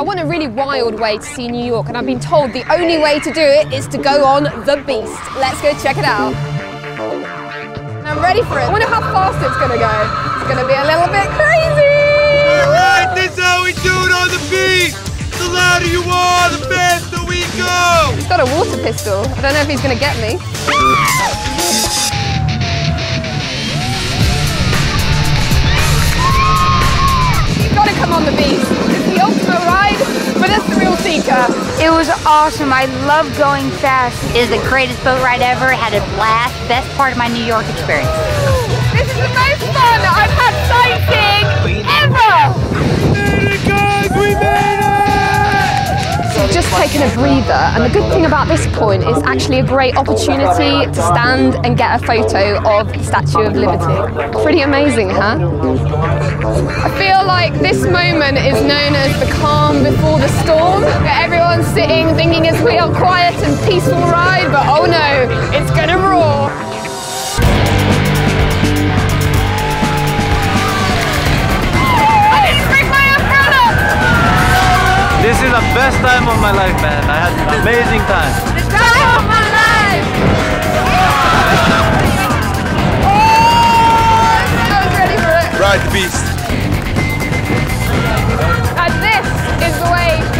I want a really wild way to see New York, and I've been told the only way to do it is to go on the Beast. Let's go check it out. I'm ready for it. I wonder how fast it's going to go. It's going to be a little bit crazy. All right, this is how we do it on the Beast. The louder you are, the faster we go! He's got a water pistol. I don't know if he's gonna get me. You've got to come on the Beast. It's the ultimate ride, but it's the real seeker. It was awesome. I love going fast. It is the greatest boat ride ever. Had a blast. Best part of my New York experience. This is the most fun I've had sightseeing ever! Taken a breather, and the good thing about this point is actually a great opportunity to stand and get a photo of the Statue of Liberty. Pretty amazing, huh? I feel like this moment is known as the calm before the storm. Everyone's sitting thinking it's a real quiet and peaceful ride, but oh no, it's gonna roar. This is the best time of my life, man. I had an amazing time. The time of my life! Oh, I was ready for it. Ride the Beast. And this is the way